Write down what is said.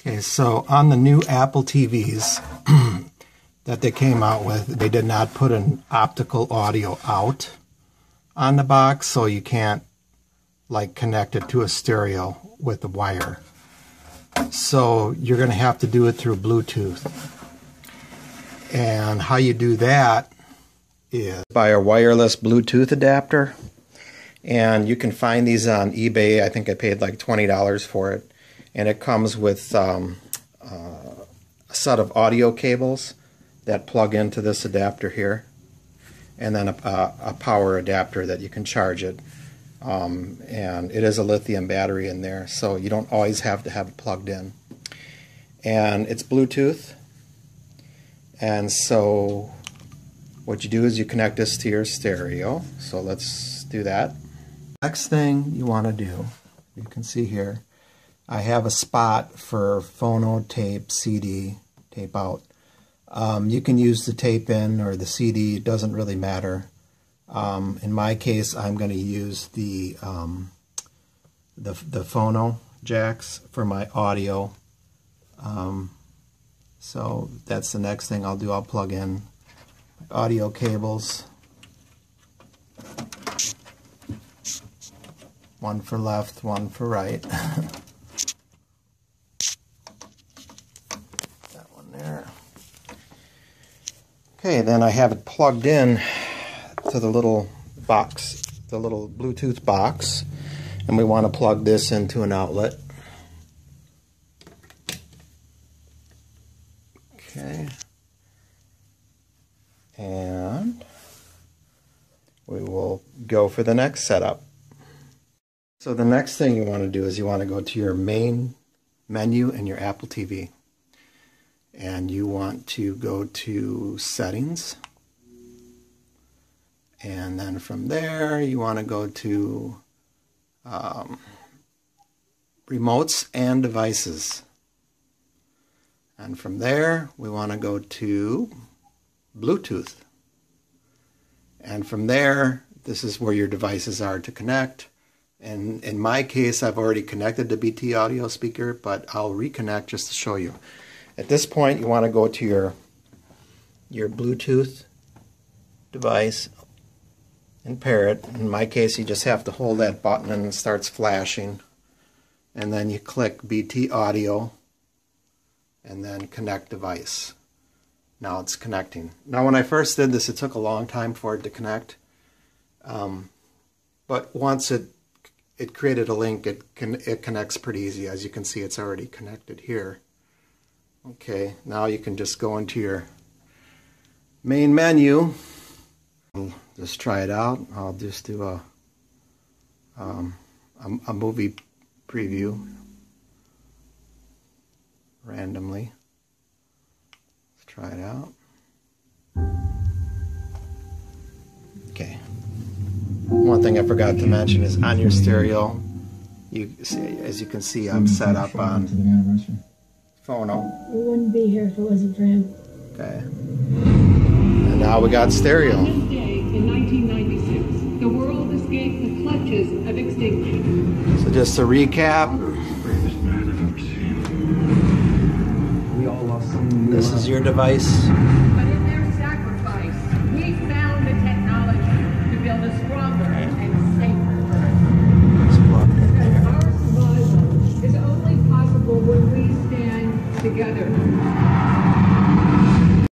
Okay, so on the new Apple TVs that they came out with, they did not put an optical audio out on the box, so you can't like connect it to a stereo with the wire. So you're going to have to do it through Bluetooth. And how you do that is by a wireless Bluetooth adapter. And you can find these on eBay. I think I paid like $20 for it. And it comes with a set of audio cables that plug into this adapter here. And then a power adapter that you can charge it. And it is a lithium battery in there, so you don't always have to have it plugged in. And it's Bluetooth. And so what you do is you connect this to your stereo. So let's do that. Next thing you want to do, you can see here, I have a spot for phono, tape, CD, tape out. You can use the tape in or the CD, it doesn't really matter. In my case, I'm going to use the phono jacks for my audio. So that's the next thing I'll do. I'll plug in my audio cables. One for left, one for right. That one there. Okay, then I have it plugged in to the little box, the little Bluetooth box, and we want to plug this into an outlet. Okay, and we will go for the next setup. So the next thing you want to do is you want to go to your main menu in your Apple TV, and you want to go to Settings. And then from there, you want to go to Remotes and Devices. And from there, we want to go to Bluetooth. And from there, this is where your devices are to connect. And in my case, I've already connected the BT audio speaker, but I'll reconnect just to show you. At this point, you want to go to your Bluetooth device and pair it. In my case, you just have to hold that button and it starts flashing. And then you click BT Audio and then Connect Device. Now it's connecting. Now when I first did this, it took a long time for it to connect. But once it created a link, it connects pretty easy. As you can see, it's already connected here. Okay, now you can just go into your main menu. Just try it out. I'll just do a movie preview randomly. Let's try it out. Okay. One thing I forgot to mention is on your stereo, you see, as you can see, I'm set up on phono. We wouldn't be here if it wasn't for him. Okay. And now we got stereo. In 1996, the world escaped the clutches of extinction. So just to recap, this is your device. But in their sacrifice, we found the technology to build a stronger and safer earth. Because our survival is only possible when we stand together.